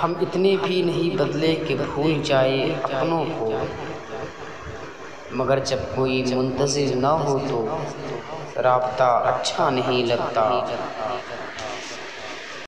हम इतने भी नहीं बदले कि भूल जाए अपनों को, मगर जब कोई मुंतज़िर ना हो तो राब्ता अच्छा नहीं लगता।